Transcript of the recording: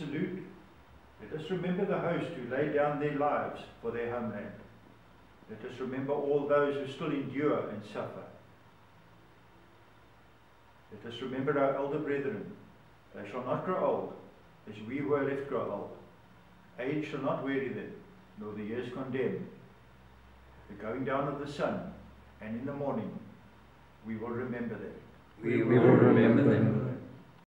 salute, let us remember the host who laid down their lives for their homeland. Let us remember all those who still endure and suffer. Let us remember our elder brethren. They shall not grow old, as we were left grow old. Age shall not weary them, nor the years condemn. The going down of the sun, and in the morning, we will remember them. We will remember them.